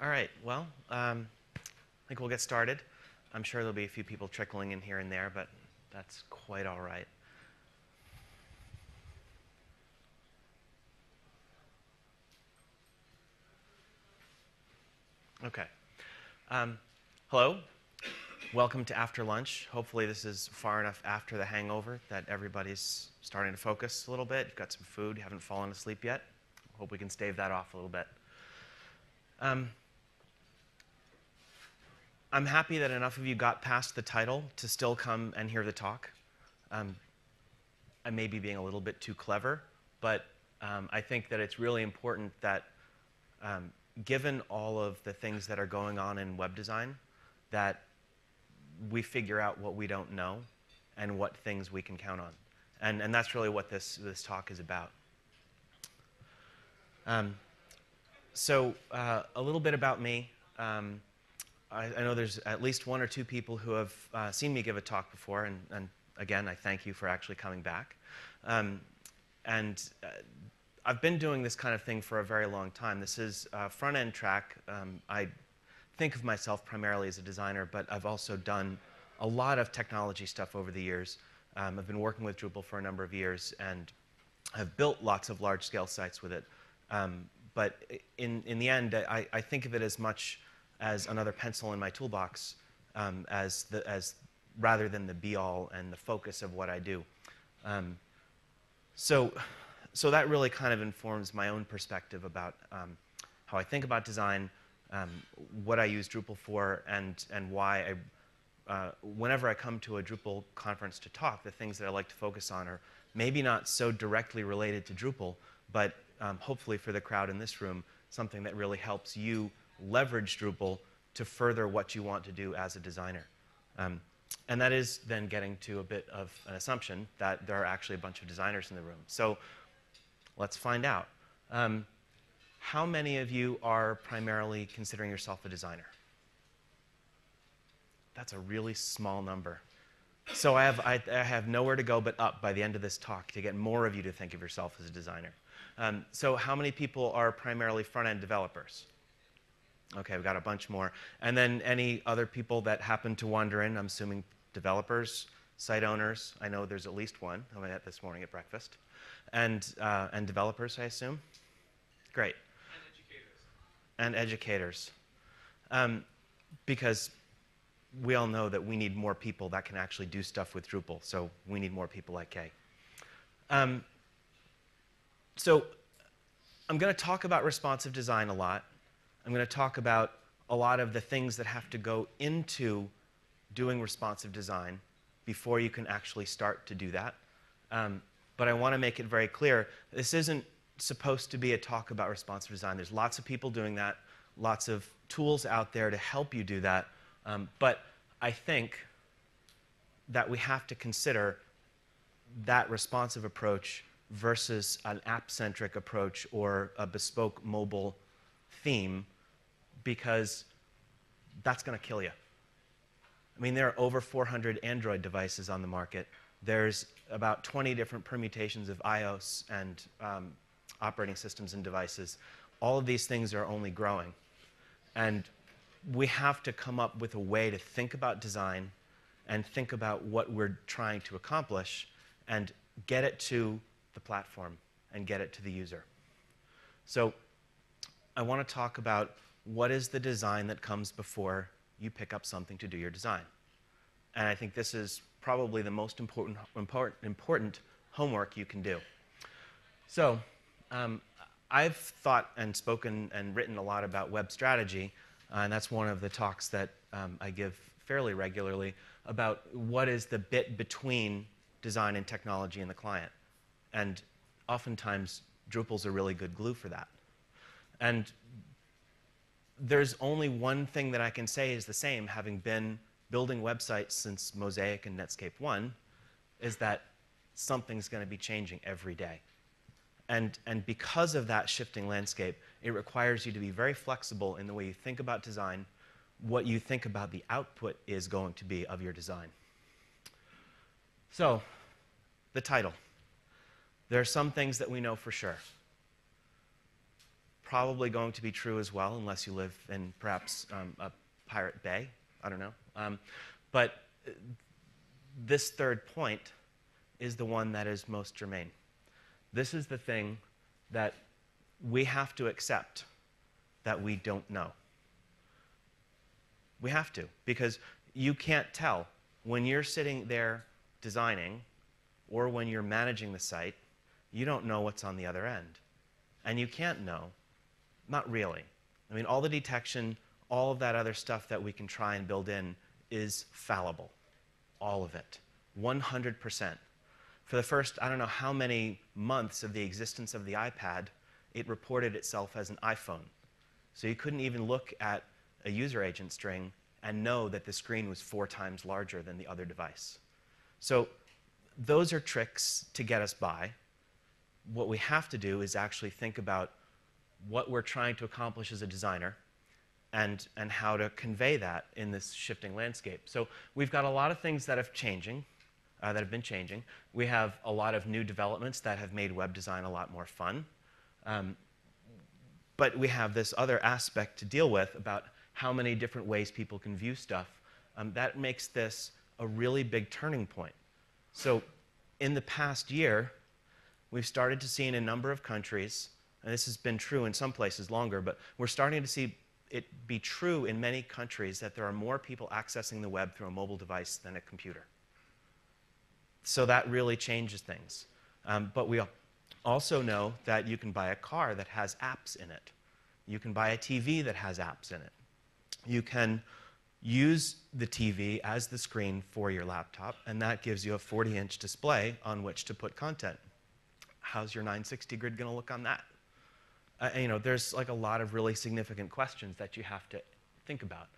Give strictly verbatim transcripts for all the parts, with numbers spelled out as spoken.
All right, well, um, I think we'll get started. I'm sure there'll be a few people trickling in here and there, but that's quite all right. Okay. Um, hello. Welcome to After Lunch. Hopefully this is far enough after the hangover that everybody's starting to focus a little bit. You've got some food. You haven't fallen asleep yet. Hope we can stave that off a little bit. Um, I'm happy that enough of you got past the title to still come and hear the talk. Um, I may be being a little bit too clever, but um, I think that it's really important that um, given all of the things that are going on in web design, that we figure out what we don't know and what things we can count on. And, and that's really what this, this talk is about. Um, so uh, a little bit about me. Um, I, I know there's at least one or two people who have uh, seen me give a talk before, and, and again, I thank you for actually coming back. Um, and uh, I've been doing this kind of thing for a very long time. This is a front-end track. Um, I think of myself primarily as a designer, but I've also done a lot of technology stuff over the years. Um, I've been working with Drupal for a number of years and have built lots of large-scale sites with it. Um, but in, in the end, I, I think of it as much as another pencil in my toolbox um, as, the, as rather than the be-all and the focus of what I do. Um, so, so that really kind of informs my own perspective about um, how I think about design, Um, what I use Drupal for, and, and why I, uh, whenever I come to a Drupal conference to talk, the things that I like to focus on are maybe not so directly related to Drupal, but um, hopefully for the crowd in this room, something that really helps you leverage Drupal to further what you want to do as a designer. Um, and that is then getting to a bit of an assumption that there are actually a bunch of designers in the room. So let's find out. Um, How many of you are primarily considering yourself a designer? That's a really small number. So I have, I, I have nowhere to go but up by the end of this talk to get more of you to think of yourself as a designer. Um, so how many people are primarily front-end developers? Okay, we've got a bunch more. And then any other people that happen to wander in, I'm assuming developers, site owners. I know there's at least one. I met this morning at breakfast. And, uh, and developers, I assume. Great. And educators, um, because we all know that we need more people that can actually do stuff with Drupal, so we need more people like Kay. Um, so I'm going to talk about responsive design a lot. I'm going to talk about a lot of the things that have to go into doing responsive design before you can actually start to do that. Um, but I want to make it very clear, this isn't supposed to be a talk about responsive design. There's lots of people doing that, lots of tools out there to help you do that. Um, but I think that we have to consider that responsive approach versus an app-centric approach or a bespoke mobile theme, because that's going to kill you. I mean, there are over four hundred Android devices on the market. There's about twenty different permutations of iOS and um, operating systems and devices. All of these things are only growing. And we have to come up with a way to think about design and think about what we're trying to accomplish and get it to the platform and get it to the user. So I want to talk about what is the design that comes before you pick up something to do your design. And I think this is probably the most important, important, important homework you can do. So Um, I've thought and spoken and written a lot about web strategy, uh, and that's one of the talks that um, I give fairly regularly about what is the bit between design and technology and the client. And oftentimes, Drupal's a really good glue for that. And there's only one thing that I can say is the same, having been building websites since Mosaic and Netscape one, is that something's going to be changing every day. And, and because of that shifting landscape, it requires you to be very flexible in the way you think about design, what you think about the output is going to be of your design. So, the title. There are some things that we know for sure. probably going to be true as well, unless you live in perhaps um, a pirate bay. I don't know. Um, but this third point is the one that is most germane. This is the thing that we have to accept that we don't know. We have to, because you can't tell when you're sitting there designing or when you're managing the site, you don't know what's on the other end. And you can't know, not really. I mean, all the detection, all of that other stuff that we can try and build in is fallible, all of it, one hundred percent. For the first, I don't know how many months of the existence of the iPad, it reported itself as an iPhone. So you couldn't even look at a user agent string and know that the screen was four times larger than the other device. So those are tricks to get us by. What we have to do is actually think about what we're trying to accomplish as a designer and, and how to convey that in this shifting landscape. So we've got a lot of things that have changing, uh, that have been changing. We have a lot of new developments that have made web design a lot more fun. Um, but we have this other aspect to deal with about how many different ways people can view stuff. Um, that makes this a really big turning point. So in the past year, we've started to see in a number of countries, and this has been true in some places longer, but we're starting to see it be true in many countries that there are more people accessing the web through a mobile device than a computer. So that really changes things. Um, but we also know that you can buy a car that has apps in it. You can buy a T V that has apps in it. You can use the T V as the screen for your laptop, and that gives you a forty inch display on which to put content. How's your nine sixty grid going to look on that? Uh, you know, there's like a lot of really significant questions that you have to think about.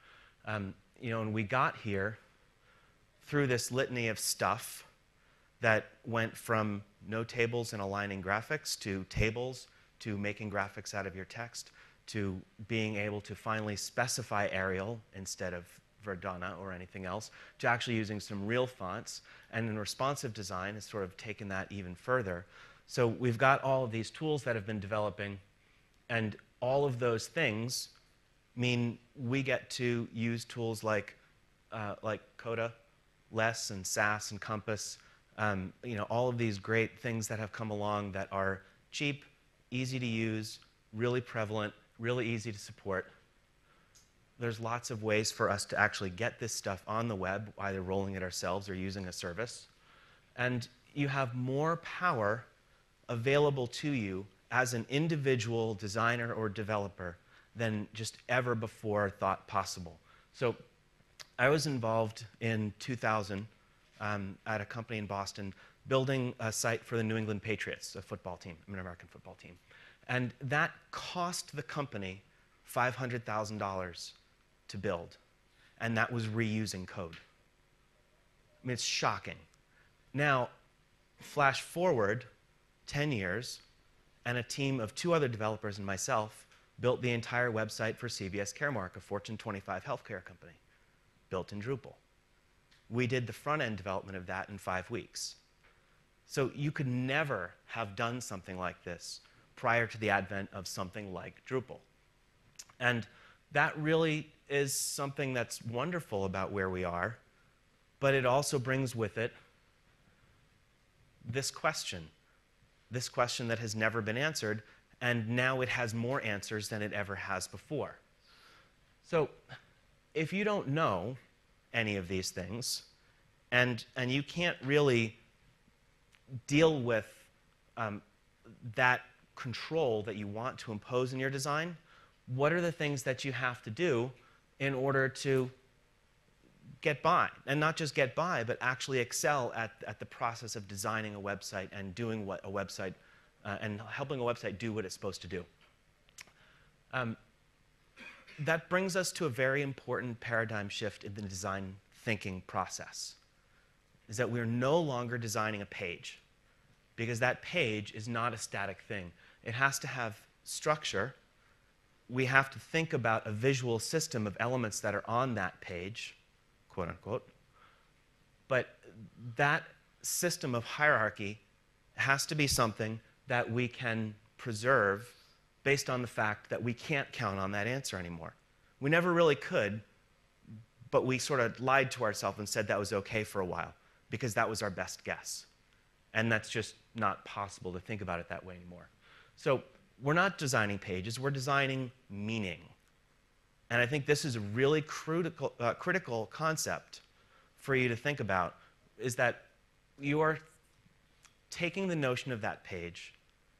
Um, you know, and we got here through this litany of stuff that went from no tables and aligning graphics to tables to making graphics out of your text, to being able to finally specify Arial instead of Verdana or anything else, to actually using some real fonts. And in responsive design has sort of taken that even further. So we've got all of these tools that have been developing, and all of those things mean we get to use tools like, uh, like Coda, Less, and S A S, and Compass, um, you know, all of these great things that have come along that are cheap, easy to use, really prevalent, really easy to support. There's lots of ways for us to actually get this stuff on the web, either rolling it ourselves or using a service. And you have more power available to you as an individual designer or developer than just ever before thought possible. So I was involved in two thousand um, at a company in Boston building a site for the New England Patriots, a football team, an American football team. And that cost the company five hundred thousand dollars to build. And that was reusing code. I mean, it's shocking. Now, flash forward ten years, and a team of two other developers and myself built the entire website for C V S Caremark, a Fortune twenty-five healthcare company, built in Drupal. We did the front-end development of that in five weeks. So you could never have done something like this prior to the advent of something like Drupal. And that really is something that's wonderful about where we are, but it also brings with it this question, this question that has never been answered, and now it has more answers than it ever has before. So if you don't know any of these things, and, and you can't really deal with um, that control that you want to impose in your design, what are the things that you have to do in order to get by? And not just get by, but actually excel at, at the process of designing a website and doing what a website, uh, and helping a website do what it's supposed to do. Um, that brings us to a very important paradigm shift in the design thinking process, is that we're no longer designing a page, because that page is not a static thing. It has to have structure. We have to think about a visual system of elements that are on that page, quote unquote. But that system of hierarchy has to be something that we can preserve based on the fact that we can't count on that answer anymore. We never really could, but we sort of lied to ourselves and said that was okay for a while because that was our best guess. And that's just not possible to think about it that way anymore. So we're not designing pages, we're designing meaning. And I think this is a really critical, uh, critical concept for you to think about, is that you are taking the notion of that page,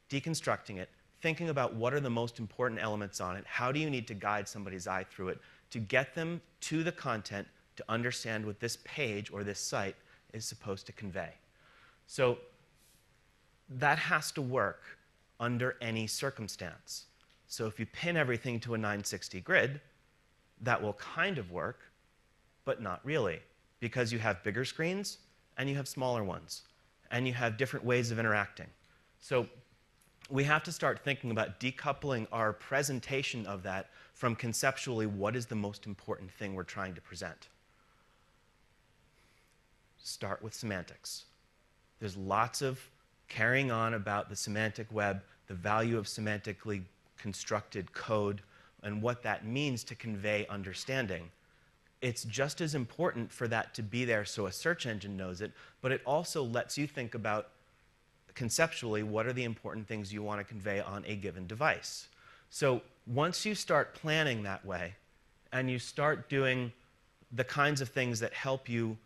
deconstructing it, thinking about what are the most important elements on it, how do you need to guide somebody's eye through it to get them to the content to understand what this page or this site is supposed to convey. So that has to work under any circumstance. So if you pin everything to a nine sixty grid, that will kind of work, but not really, because you have bigger screens and you have smaller ones, and you have different ways of interacting. So we have to start thinking about decoupling our presentation of that from conceptually what is the most important thing we're trying to present. Start with semantics. There's lots of carrying on about the semantic web, the value of semantically constructed code, and what that means to convey understanding. It's just as important for that to be there so a search engine knows it, but it also lets you think about conceptually what are the important things you want to convey on a given device. So once you start planning that way and you start doing the kinds of things that help you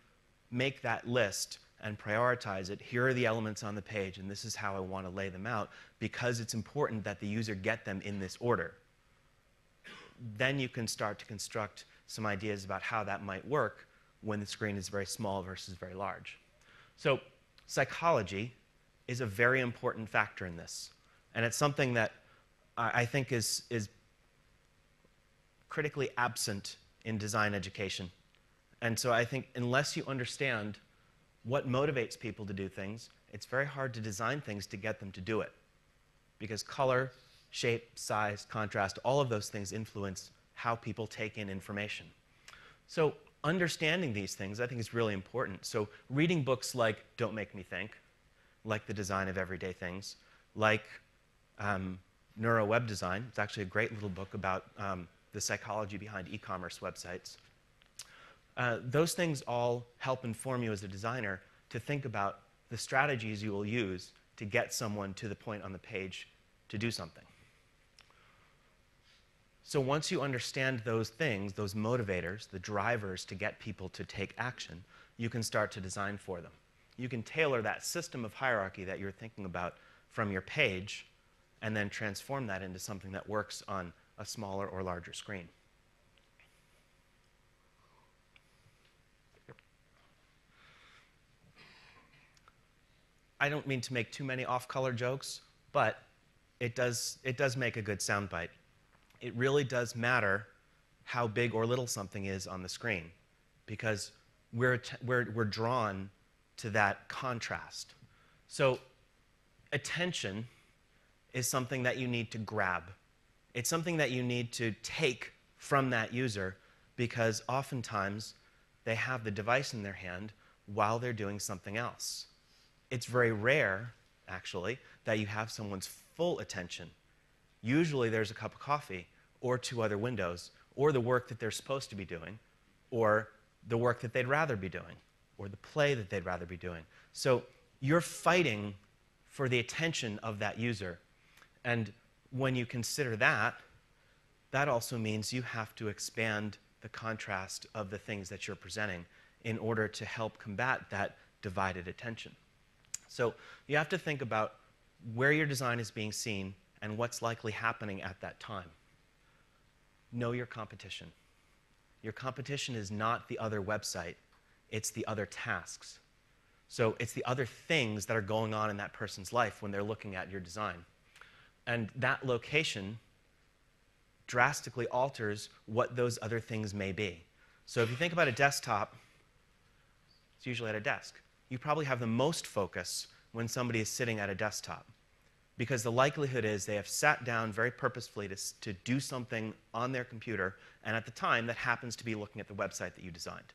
make that list and prioritize it, here are the elements on the page and this is how I want to lay them out because it's important that the user get them in this order, then you can start to construct some ideas about how that might work when the screen is very small versus very large. So psychology is a very important factor in this. And it's something that I think is, is critically absent in design education. And so I think unless you understand what motivates people to do things, it's very hard to design things to get them to do it. Because color, shape, size, contrast, all of those things influence how people take in information. So understanding these things, I think, is really important. So reading books like Don't Make Me Think, like The Design of Everyday Things, like um, Neuro Web Design. It's actually a great little book about um, the psychology behind e-commerce websites. Uh, those things all help inform you as a designer to think about the strategies you will use to get someone to the point on the page to do something. So once you understand those things, those motivators, the drivers to get people to take action, you can start to design for them. You can tailor that system of hierarchy that you're thinking about from your page and then transform that into something that works on a smaller or larger screen. I don't mean to make too many off-color jokes, but it does, it does make a good soundbite. It really does matter how big or little something is on the screen because we're, we're, we're drawn to that contrast. So attention is something that you need to grab. It's something that you need to take from that user because oftentimes they have the device in their hand while they're doing something else. It's very rare, actually, that you have someone's full attention. Usually there's a cup of coffee or two other windows or the work that they're supposed to be doing or the work that they'd rather be doing or the play that they'd rather be doing. So you're fighting for the attention of that user. And when you consider that, that also means you have to expand the contrast of the things that you're presenting in order to help combat that divided attention. So you have to think about where your design is being seen and what's likely happening at that time. Know your competition. Your competition is not the other website, it's the other tasks. So it's the other things that are going on in that person's life when they're looking at your design. And that location drastically alters what those other things may be. So if you think about a desktop, it's usually at a desk. You probably have the most focus when somebody is sitting at a desktop, because the likelihood is they have sat down very purposefully to, to do something on their computer, and at the time, that happens to be looking at the website that you designed.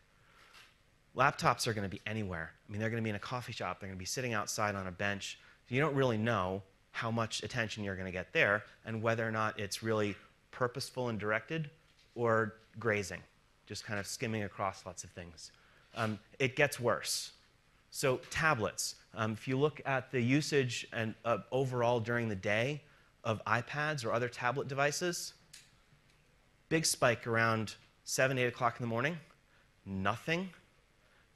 Laptops are going to be anywhere. I mean, they're going to be in a coffee shop. They're going to be sitting outside on a bench. You don't really know how much attention you're going to get there and whether or not it's really purposeful and directed or grazing, just kind of skimming across lots of things. Um, it gets worse. So tablets. Um, if you look at the usage and uh, overall during the day of iPads or other tablet devices, big spike around seven, eight o'clock in the morning, nothing.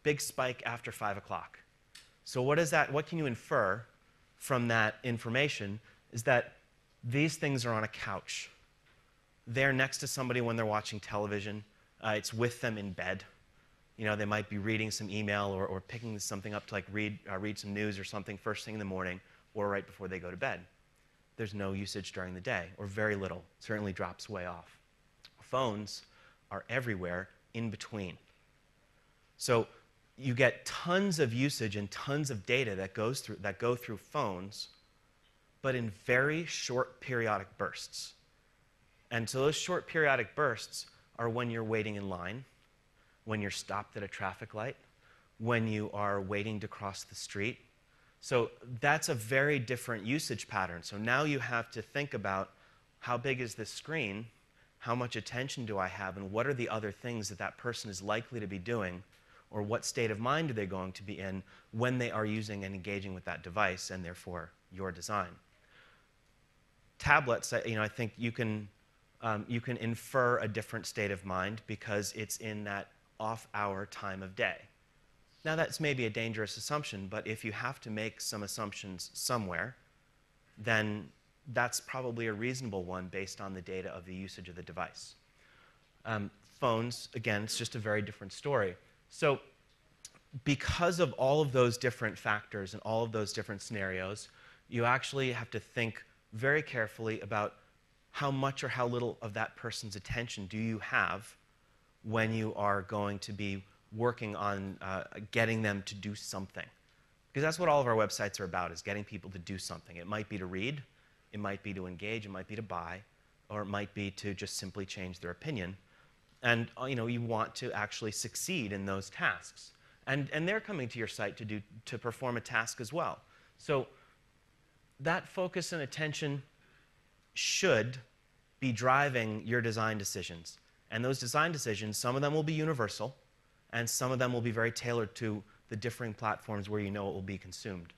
Big spike after five o'clock. So what is that? What can you infer from that information is that these things are on a couch. They're next to somebody when they're watching television. Uh, it's with them in bed. You know, they might be reading some email or, or picking something up to like read, uh, read some news or something first thing in the morning or right before they go to bed. There's no usage during the day, or very little. It certainly drops way off. Phones are everywhere in between. So you get tons of usage and tons of data that goes through, that go through phones, but in very short periodic bursts. And so those short periodic bursts are when you're waiting in line, when you're stopped at a traffic light, when you are waiting to cross the street. So that's a very different usage pattern. So now you have to think about how big is this screen, how much attention do I have, and what are the other things that that person is likely to be doing, or what state of mind are they going to be in when they are using and engaging with that device and therefore your design. Tablets, you know, I think you can, um, you can infer a different state of mind because it's in that off-hour time of day. Now that's maybe a dangerous assumption, but if you have to make some assumptions somewhere, then that's probably a reasonable one based on the data of the usage of the device. Um, phones, again, it's just a very different story. So because of all of those different factors and all of those different scenarios, you actually have to think very carefully about how much or how little of that person's attention do you have when you are going to be working on uh, getting them to do something. Because that's what all of our websites are about, is getting people to do something. It might be to read, it might be to engage, it might be to buy, or it might be to just simply change their opinion. And you know, you want to actually succeed in those tasks. And, and they're coming to your site to, do, to perform a task as well. So that focus and attention should be driving your design decisions. And those design decisions, some of them will be universal, and some of them will be very tailored to the differing platforms where you know it will be consumed.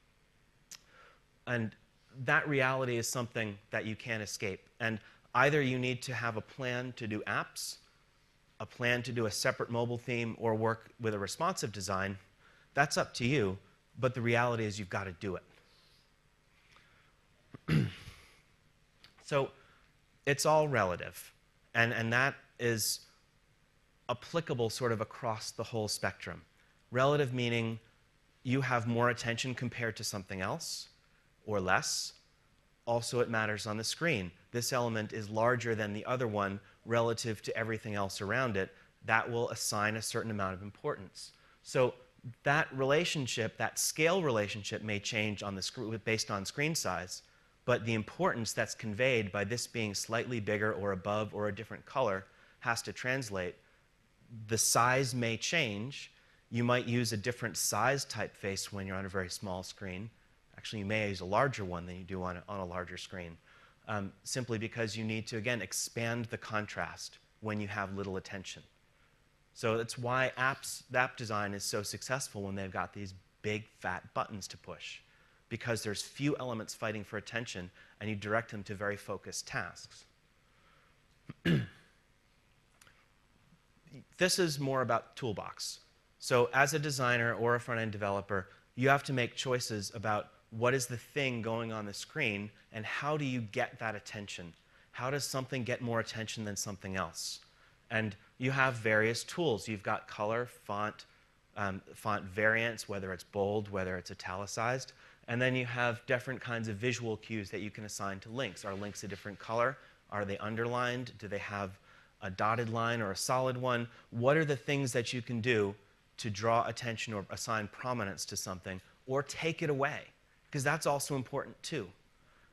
And that reality is something that you can't escape. And either you need to have a plan to do apps, a plan to do a separate mobile theme, or work with a responsive design. That's up to you, but the reality is you've got to do it. So it's all relative, and, and that is applicable sort of across the whole spectrum. Relative meaning you have more attention compared to something else or less. Also, it matters on the screen. This element is larger than the other one relative to everything else around it. That will assign a certain amount of importance. So that relationship, that scale relationship may change on the screen based on screen size, but the importance that's conveyed by this being slightly bigger or above or a different color has to translate. The size may change. You might use a different size typeface when you're on a very small screen. Actually, you may use a larger one than you do on a, on a larger screen, um, simply because you need to, again, expand the contrast when you have little attention. So that's why apps, app design is so successful when they've got these big, fat buttons to push, because there's few elements fighting for attention, and you direct them to very focused tasks. This is more about toolbox. So as a designer or a front-end developer, you have to make choices about what is the thing going on the screen and how do you get that attention? How does something get more attention than something else? And you have various tools. You've got color, font, um, font variants, whether it's bold, whether it's italicized. And then you have different kinds of visual cues that you can assign to links. Are links a different color? Are they underlined? Do they have a dotted line or a solid one? What are the things that you can do to draw attention or assign prominence to something or take it away? Because that's also important too.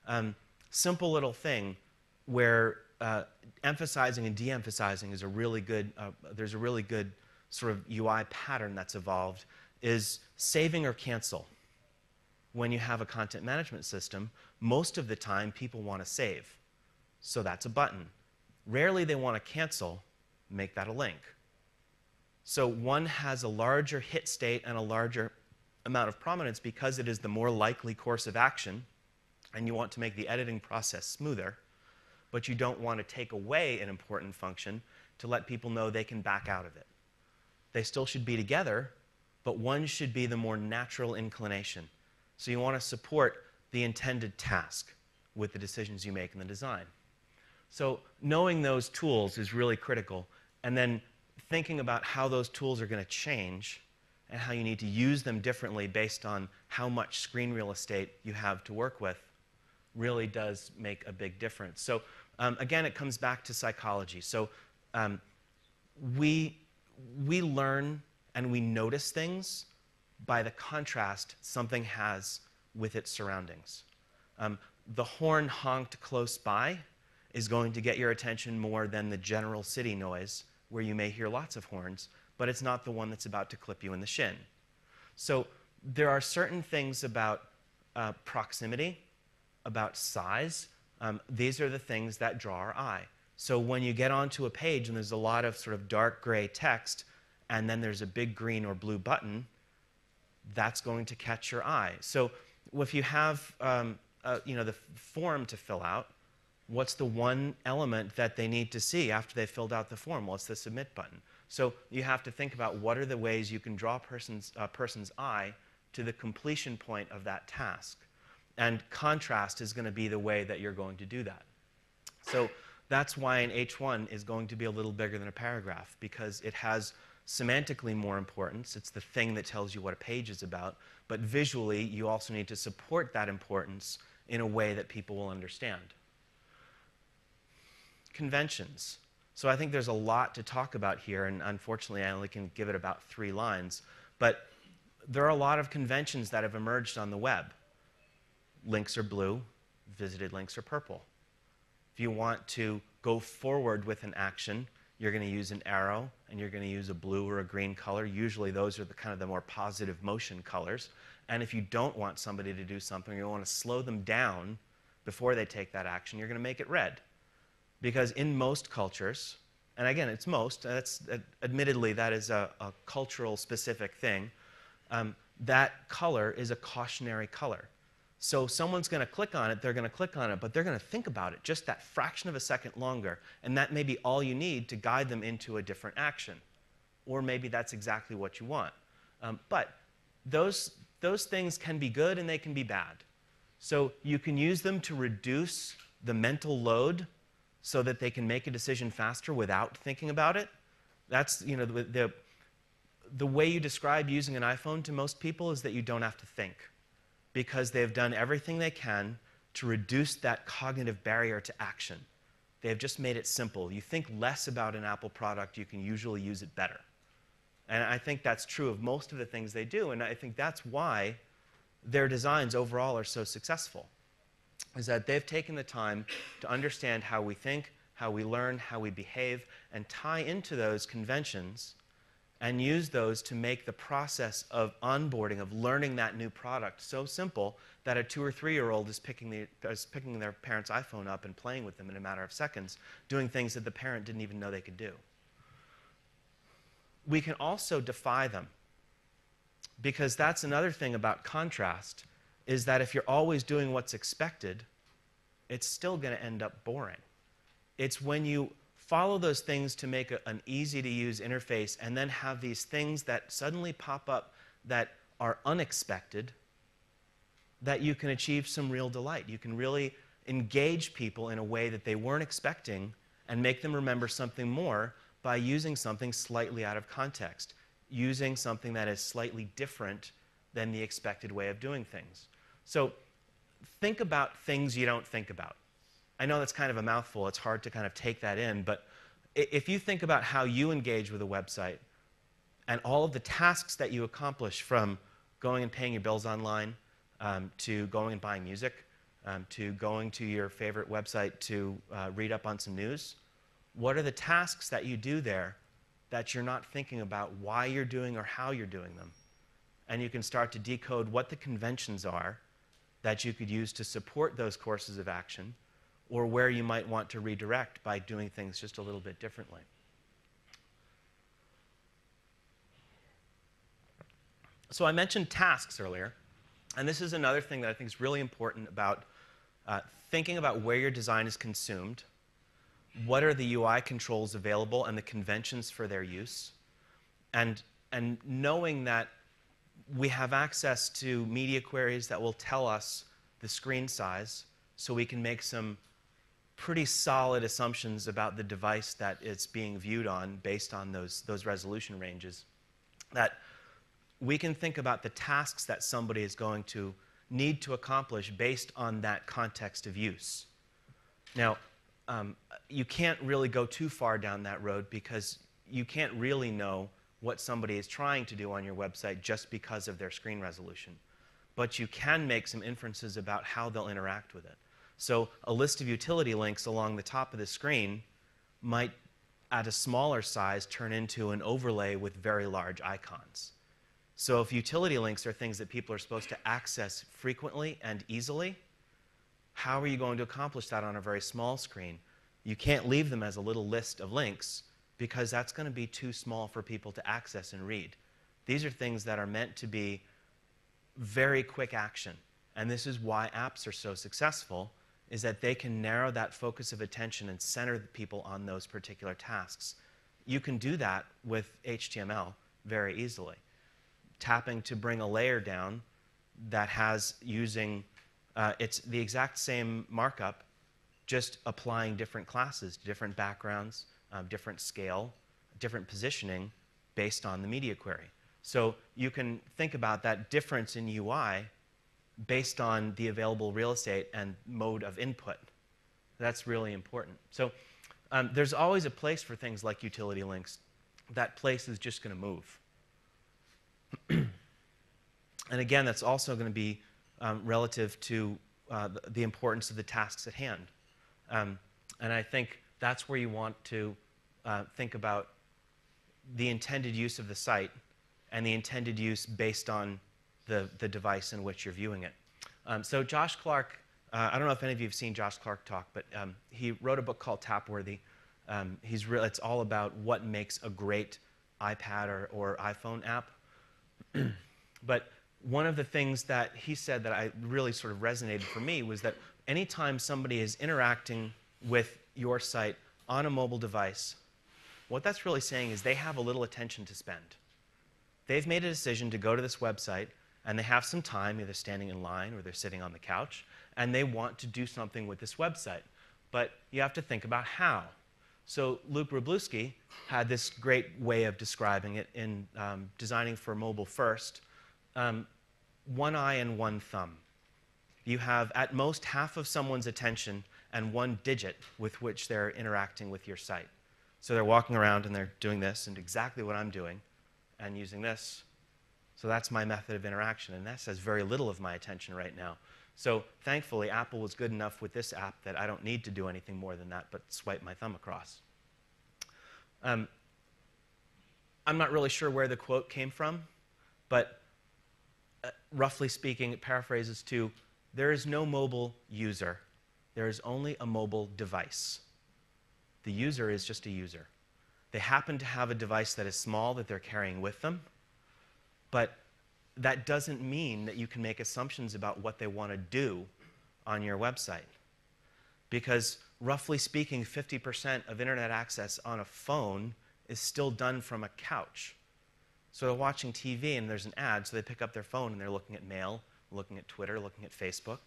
Um, simple little thing where uh, emphasizing and de-emphasizing is a really good, uh, there's a really good sort of U I pattern that's evolved, is saving or cancel. when you have a content management system, most of the time people want to save. So that's a button. Rarely they want to cancel, make that a link. So one has a larger hit state and a larger amount of prominence because it is the more likely course of action, and you want to make the editing process smoother, but you don't want to take away an important function to let people know they can back out of it. They still should be together, but one should be the more natural inclination. So you want to support the intended task with the decisions you make in the design. So knowing those tools is really critical, and then thinking about how those tools are going to change and how you need to use them differently based on how much screen real estate you have to work with really does make a big difference. So um, again, it comes back to psychology. So um, we, we learn and we notice things by the contrast something has with its surroundings. Um, the horn honked close by is going to get your attention more than the general city noise, where you may hear lots of horns, but it's not the one that's about to clip you in the shin. So there are certain things about uh, proximity, about size. Um, these are the things that draw our eye. So when you get onto a page and there's a lot of sort of dark gray text, and then there's a big green or blue button, that's going to catch your eye. So if you have um, uh, you know, the form to fill out, what's the one element that they need to see after they've filled out the form? Well, it's the submit button. So you have to think about what are the ways you can draw a person's, uh, person's eye to the completion point of that task. And contrast is going to be the way that you're going to do that. So that's why an H one is going to be a little bigger than a paragraph, because it has semantically more importance. It's the thing that tells you what a page is about. But visually, you also need to support that importance in a way that people will understand. Conventions. So I think there's a lot to talk about here, and unfortunately I only can give it about three lines, but there are a lot of conventions that have emerged on the web. Links are blue, visited links are purple. If you want to go forward with an action, you're going to use an arrow, and you're going to use a blue or a green color. Usually those are the kind of the more positive motion colors, and if you don't want somebody to do something, you want to slow them down before they take that action, you're going to make it red. Because in most cultures, and again, it's most, that's, uh, admittedly, that is a, a cultural specific thing, um, that color is a cautionary color. So someone's going to click on it, they're going to click on it, but they're going to think about it just that fraction of a second longer, and that may be all you need to guide them into a different action. Or maybe that's exactly what you want. Um, but those, those things can be good and they can be bad. So you can use them to reduce the mental load so that they can make a decision faster without thinking about it. That's, you know, the, the, the way you describe using an iPhone to most people is that you don't have to think, because they've done everything they can to reduce that cognitive barrier to action. They've just made it simple. You think less about an Apple product, you can usually use it better. And I think that's true of most of the things they do, and I think that's why their designs overall are so successful, is that they've taken the time to understand how we think, how we learn, how we behave, and tie into those conventions and use those to make the process of onboarding, of learning that new product so simple that a two or three-year-old is picking, the, is picking their parent's iPhone up and playing with them in a matter of seconds, doing things that the parent didn't even know they could do. We can also defy them, because that's another thing about contrast, is that if you're always doing what's expected, it's still going to end up boring. It's when you follow those things to make a, an easy-to-use interface and then have these things that suddenly pop up that are unexpected that you can achieve some real delight. You can really engage people in a way that they weren't expecting and make them remember something more by using something slightly out of context, using something that is slightly different than the expected way of doing things. So think about things you don't think about. I know that's kind of a mouthful. It's hard to kind of take that in, but if you think about how you engage with a website and all of the tasks that you accomplish, from going and paying your bills online, um, to going and buying music, um, to going to your favorite website to uh, read up on some news, what are the tasks that you do there that you're not thinking about why you're doing or how you're doing them? and you can start to decode what the conventions are that you could use to support those courses of action, or where you might want to redirect by doing things just a little bit differently. So I mentioned tasks earlier, and this is another thing that I think is really important about uh, thinking about where your design is consumed, what are the U I controls available and the conventions for their use, and, and knowing that we have access to media queries that will tell us the screen size, so we can make some pretty solid assumptions about the device that it's being viewed on based on those, those resolution ranges, that we can think about the tasks that somebody is going to need to accomplish based on that context of use. Now, um, you can't really go too far down that road, because you can't really know what somebody is trying to do on your website just because of their screen resolution. But you can make some inferences about how they'll interact with it. So a list of utility links along the top of the screen might, at a smaller size, turn into an overlay with very large icons. So if utility links are things that people are supposed to access frequently and easily, how are you going to accomplish that on a very small screen? You can't leave them as a little list of links, because that's going to be too small for people to access and read. These are things that are meant to be very quick action. And this is why apps are so successful, is that they can narrow that focus of attention and center the people on those particular tasks. You can do that with H T M L very easily. Tapping to bring a layer down that has using, uh, it's the exact same markup, just applying different classes, different backgrounds, um, different scale, different positioning based on the media query. So you can think about that difference in U I based on the available real estate and mode of input. That's really important. So um, there's always a place for things like utility links. That place is just going to move. And again, that's also going to be um, relative to uh, the, the importance of the tasks at hand. Um, and I think that's where you want to uh, think about the intended use of the site and the intended use based on the, the device in which you're viewing it. Um, so Josh Clark, uh, I don't know if any of you have seen Josh Clark talk, but um, he wrote a book called Tapworthy. Um, he's re it's all about what makes a great iPad or, or iPhone app. But one of the things that he said that I really sort of resonated for me was that anytime somebody is interacting with your site on a mobile device, what that's really saying is they have a little attention to spend. They've made a decision to go to this website, and they have some time, either standing in line or they're sitting on the couch, and they want to do something with this website. But you have to think about how. So Luke Wroblewski had this great way of describing it in um, Designing for Mobile First. Um, one eye and one thumb. You have at most half of someone's attention and one digit with which they're interacting with your site. So they're walking around and they're doing this and exactly what I'm doing, and using this. So that's my method of interaction, and that says very little of my attention right now. So thankfully, Apple was good enough with this app that I don't need to do anything more than that but swipe my thumb across. Um, I'm not really sure where the quote came from, but uh, roughly speaking, it paraphrases to, there is no mobile user. There is only a mobile device. The user is just a user. They happen to have a device that is small that they're carrying with them, but that doesn't mean that you can make assumptions about what they want to do on your website. Because roughly speaking, fifty percent of internet access on a phone is still done from a couch. So they're watching T V and there's an ad, so they pick up their phone and they're looking at mail, looking at Twitter, looking at Facebook.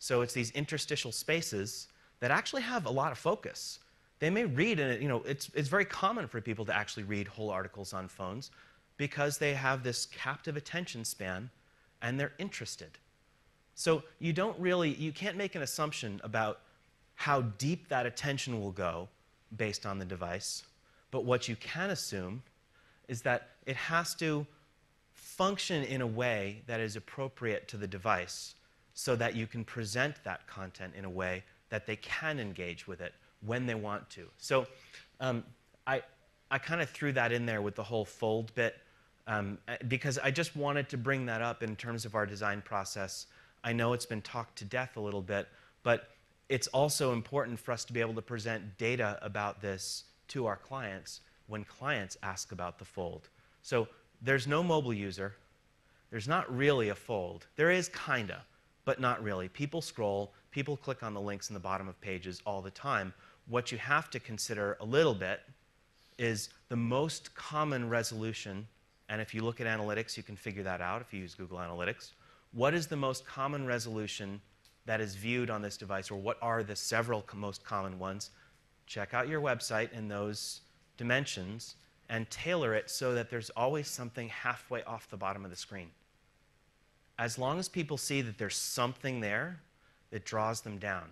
So it's these interstitial spaces that actually have a lot of focus. They may read, and you know, it's, it's very common for people to actually read whole articles on phones because they have this captive attention span and they're interested. So you don't really, you can't make an assumption about how deep that attention will go based on the device, but what you can assume is that it has to function in a way that is appropriate to the device so that you can present that content in a way that they can engage with it when they want to. So um, I, I kind of threw that in there with the whole fold bit um, because I just wanted to bring that up in terms of our design process. I know it's been talked to death a little bit, but it's also important for us to be able to present data about this to our clients when clients ask about the fold. So there's no mobile user. There's not really a fold. There is kinda, but not really. People scroll. People click on the links in the bottom of pages all the time. What you have to consider a little bit is the most common resolution, and if you look at analytics, you can figure that out if you use Google Analytics. What is the most common resolution that is viewed on this device, or what are the several most common ones? Check out your website in those dimensions and tailor it so that there's always something halfway off the bottom of the screen. As long as people see that there's something there, it draws them down.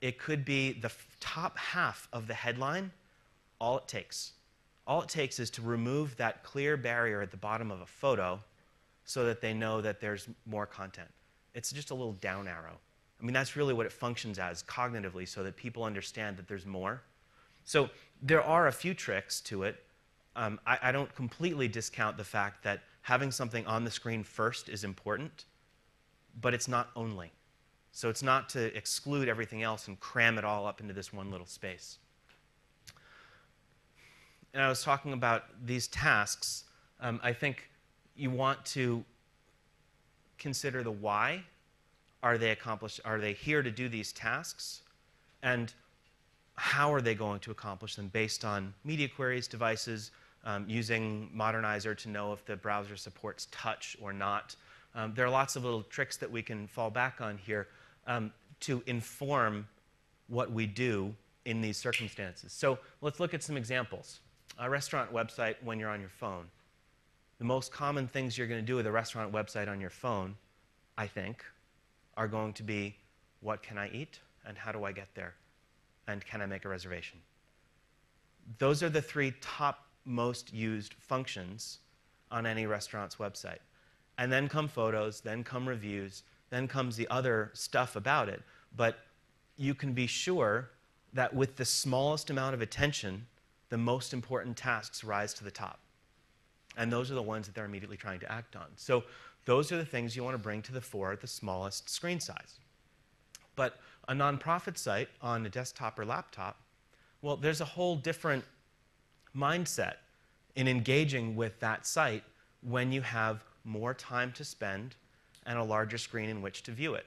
It could be the top half of the headline, all it takes. All it takes is to remove that clear barrier at the bottom of a photo so that they know that there's more content. It's just a little down arrow. I mean, that's really what it functions as cognitively, so that people understand that there's more. So there are a few tricks to it. Um, I, I don't completely discount the fact that having something on the screen first is important, but it's not only. So it's not to exclude everything else and cram it all up into this one little space. And I was talking about these tasks. Um, I think you want to consider the why. Are they accomplished? Are they here to do these tasks? And how are they going to accomplish them based on media queries, devices, um, using Modernizr to know if the browser supports touch or not. Um, there are lots of little tricks that we can fall back on here um, to inform what we do in these circumstances. So let's look at some examples. A restaurant website when you're on your phone. The most common things you're going to do with a restaurant website on your phone, I think, are going to be, what can I eat and how do I get there? And can I make a reservation? Those are the three top most used functions on any restaurant's website. And then come photos, then come reviews, then comes the other stuff about it. But you can be sure that with the smallest amount of attention, the most important tasks rise to the top. And those are the ones that they're immediately trying to act on. So those are the things you want to bring to the fore at the smallest screen size. But a nonprofit site on a desktop or laptop, well, there's a whole different mindset in engaging with that site when you have more time to spend and a larger screen in which to view it.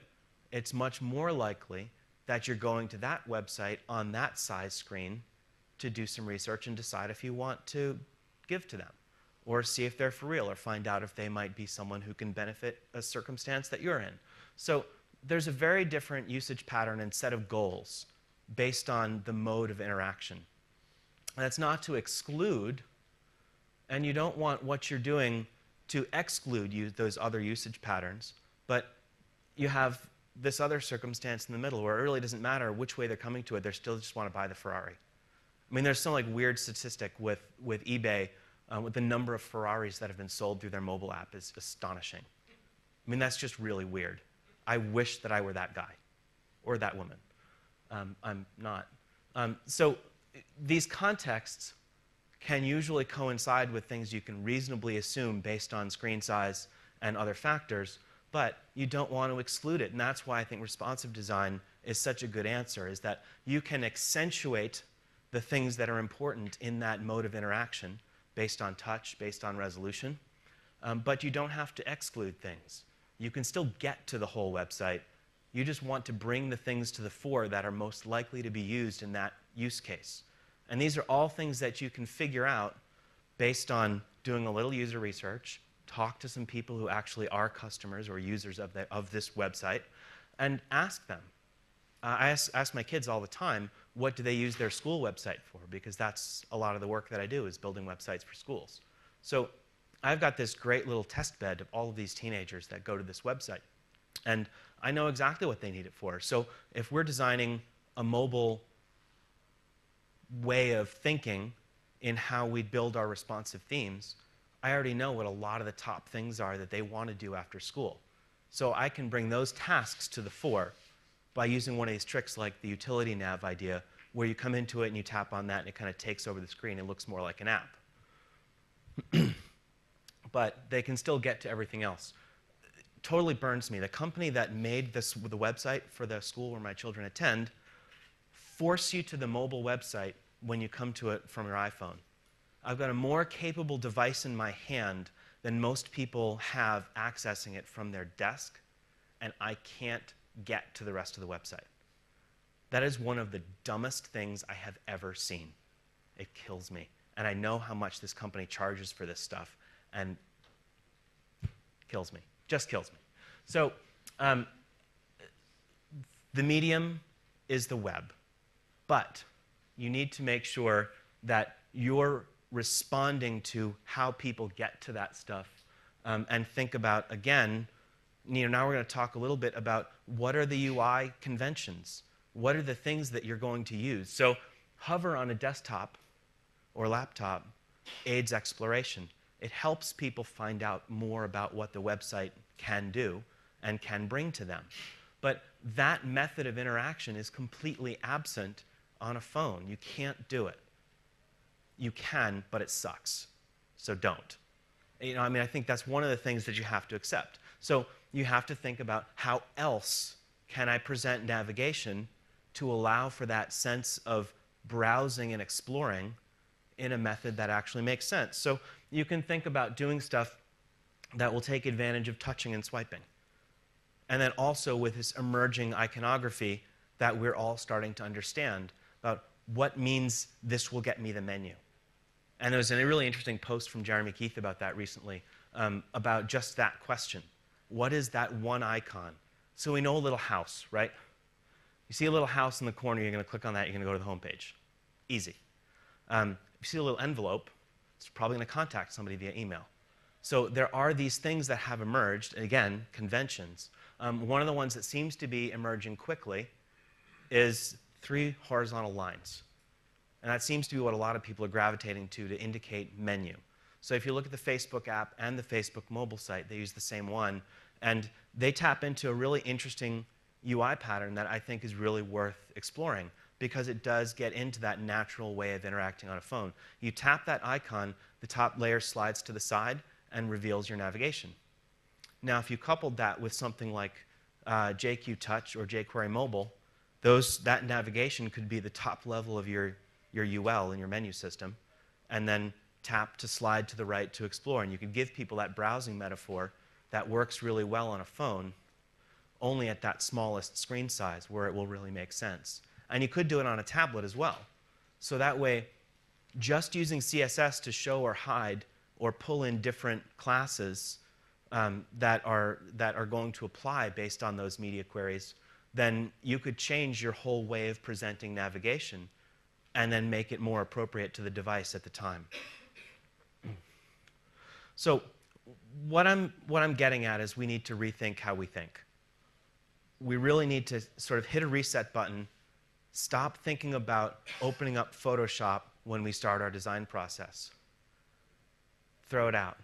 It's much more likely that you're going to that website on that size screen to do some research and decide if you want to give to them or see if they're for real or find out if they might be someone who can benefit a circumstance that you're in. So there's a very different usage pattern and set of goals based on the mode of interaction. And that's not to exclude, and you don't want what you're doing to exclude you, those other usage patterns, but you have this other circumstance in the middle where it really doesn't matter which way they're coming to it, they still just want to buy the Ferrari. I mean, there's some like weird statistic with, with eBay, uh, with the number of Ferraris that have been sold through their mobile app is astonishing. I mean, that's just really weird. I wish that I were that guy or that woman. Um, I'm not. Um, so these contexts can usually coincide with things you can reasonably assume based on screen size and other factors, but you don't want to exclude it. And that's why I think responsive design is such a good answer, is that you can accentuate the things that are important in that mode of interaction based on touch, based on resolution, um, but you don't have to exclude things. You can still get to the whole website. You just want to bring the things to the fore that are most likely to be used in that use case. And these are all things that you can figure out based on doing a little user research, talk to some people who actually are customers or users of, the, of this website, and ask them. Uh, I ask, ask my kids all the time, what do they use their school website for? Because that's a lot of the work that I do, is building websites for schools. So I've got this great little test bed of all of these teenagers that go to this website. And I know exactly what they need it for. So if we're designing a mobile way of thinking in how we build our responsive themes, I already know what a lot of the top things are that they want to do after school. So I can bring those tasks to the fore by using one of these tricks like the utility nav idea, where you come into it and you tap on that and it kind of takes over the screen and looks more like an app. but they can still get to everything else. It totally burns me. The company that made this, the website for the school where my children attend, force you to the mobile website when you come to it from your iPhone. I've got a more capable device in my hand than most people have accessing it from their desk, and I can't get to the rest of the website. That is one of the dumbest things I have ever seen. It kills me. And I know how much this company charges for this stuff, and kills me. Just kills me. So um, the medium is the web. But you need to make sure that you're responding to how people get to that stuff, um, and think about, again, you know, now we're going to talk a little bit about what are the U I conventions? What are the things that you're going to use? So hover on a desktop or laptop aids exploration. It helps people find out more about what the website can do and can bring to them. But that method of interaction is completely absent on a phone. You can't do it. You can, but it sucks. So don't. You know, I mean, I think that's one of the things that you have to accept. So you have to think about how else can I present navigation to allow for that sense of browsing and exploring in a method that actually makes sense. So you can think about doing stuff that will take advantage of touching and swiping. And then also with this emerging iconography that we're all starting to understand about what means this will get me the menu. And there was a really interesting post from Jeremy Keith about that recently, um, about just that question. What is that one icon? So we know a little house, right? You see a little house in the corner, you're going to click on that, you're going to go to the home page. Easy. Um, if you see a little envelope, it's probably going to contact somebody via email. So there are these things that have emerged, and again, conventions. Um, one of the ones that seems to be emerging quickly is three horizontal lines. And that seems to be what a lot of people are gravitating to to indicate menu. So if you look at the Facebook app and the Facebook mobile site, they use the same one. And they tap into a really interesting U I pattern that I think is really worth exploring, because it does get into that natural way of interacting on a phone. You tap that icon, the top layer slides to the side and reveals your navigation. Now, if you coupled that with something like uh, JQTouch or jQuery Mobile, those, that navigation could be the top level of your, your U L in your menu system, and then tap to slide to the right to explore. And you could give people that browsing metaphor that works really well on a phone, only at that smallest screen size where it will really make sense. And you could do it on a tablet as well. So that way, just using C S S to show or hide or pull in different classes um, that are, that are going to apply based on those media queries, then you could change your whole way of presenting navigation and then make it more appropriate to the device at the time. So what I'm, what I'm getting at is we need to rethink how we think. We really need to sort of hit a reset button, stop thinking about opening up Photoshop when we start our design process. Throw it out.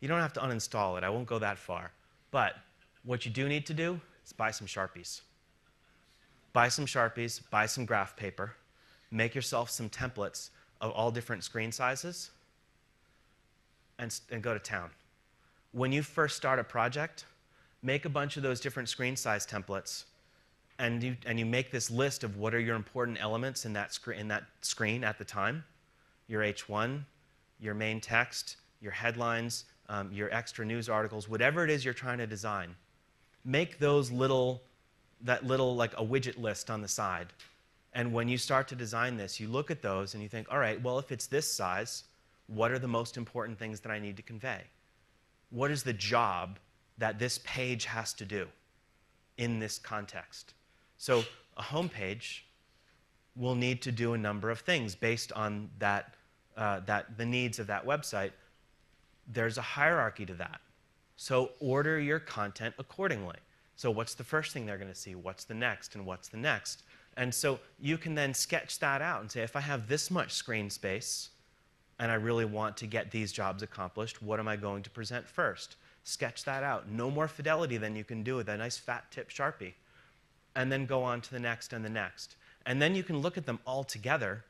You don't have to uninstall it. I won't go that far. But what you do need to do is buy some Sharpies. Buy some Sharpies, buy some graph paper, make yourself some templates of all different screen sizes, and, and go to town. When you first start a project, make a bunch of those different screen size templates, and you, and you make this list of what are your important elements in that, scre in that screen at the time, your H one, your main text, your headlines, um, your extra news articles, whatever it is you're trying to design. Make those little, that little, like a widget list on the side. And when you start to design this, you look at those and you think, all right, well, if it's this size, what are the most important things that I need to convey? What is the job that this page has to do in this context? So a home page will need to do a number of things based on that, uh, that the needs of that website. There's a hierarchy to that. So order your content accordingly. So what's the first thing they're going to see? What's the next? And what's the next? And so you can then sketch that out and say, if I have this much screen space and I really want to get these jobs accomplished, what am I going to present first? Sketch that out. No more fidelity than you can do with a nice fat tip Sharpie. And then go on to the next and the next. And then you can look at them all together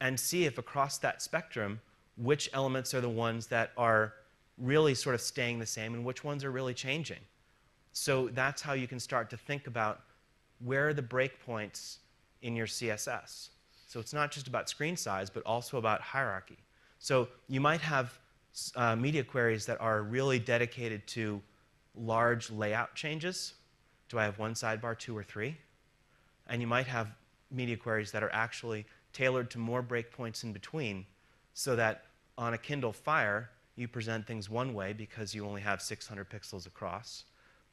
and see if across that spectrum, which elements are the ones that are really sort of staying the same and which ones are really changing. So that's how you can start to think about where are the breakpoints in your C S S. So it's not just about screen size, but also about hierarchy. So you might have uh, media queries that are really dedicated to large layout changes. Do I have one sidebar, two, or three? And you might have media queries that are actually tailored to more breakpoints in between, so that on a Kindle Fire, you present things one way because you only have six hundred pixels across.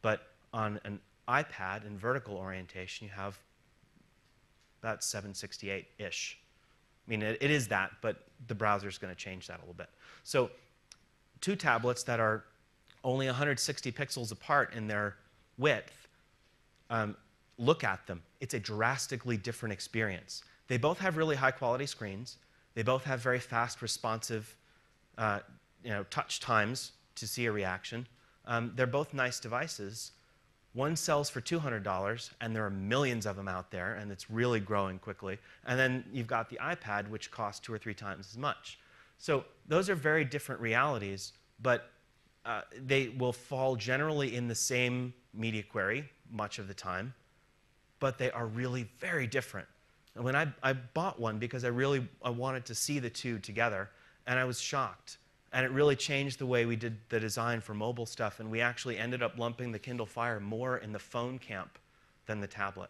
But on an iPad in vertical orientation, you have about seven sixty-eight-ish. I mean, it, it is that, but the browser is going to change that a little bit. So two tablets that are only one hundred sixty pixels apart in their width, um, look at them. It's a drastically different experience. They both have really high-quality screens. They both have very fast, responsive uh, you know, touch times to see a reaction. Um, they're both nice devices. One sells for two hundred dollars, and there are millions of them out there, and it's really growing quickly. And then you've got the iPad, which costs two or three times as much. So those are very different realities, but uh, they will fall generally in the same media query much of the time, but they are really very different. And when I, I bought one because I really I wanted to see the two together, and I was shocked. And it really changed the way we did the design for mobile stuff, and we actually ended up lumping the Kindle Fire more in the phone camp than the tablet.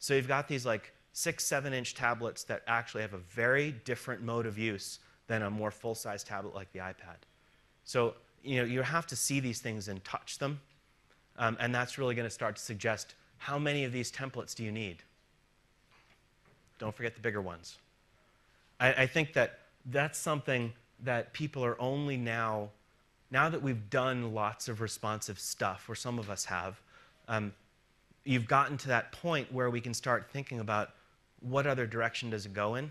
So you've got these like six, seven-inch tablets that actually have a very different mode of use than a more full-size tablet like the iPad. So you know, you have to see these things and touch them, um, and that's really going to start to suggest how many of these templates do you need? Don't forget the bigger ones. I, I think that that's something that people are only now, now that we've done lots of responsive stuff, or some of us have, um, you've gotten to that point where we can start thinking about what other direction does it go in?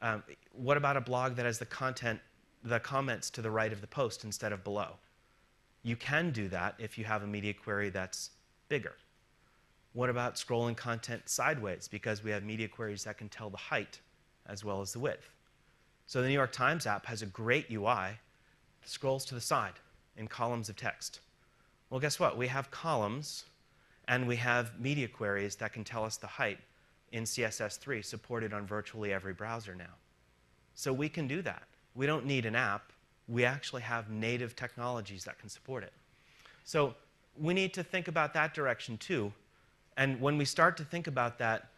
Um, what about a blog that has the content, the comments to the right of the post instead of below? You can do that if you have a media query that's bigger. What about scrolling content sideways? Because we have media queries that can tell the height as well as the width. So the New York Times app has a great U I that scrolls to the side in columns of text. Well, guess what? We have columns, and we have media queries that can tell us the height in C S S three, supported on virtually every browser now. So we can do that. We don't need an app. We actually have native technologies that can support it. So we need to think about that direction, too. And when we start to think about that,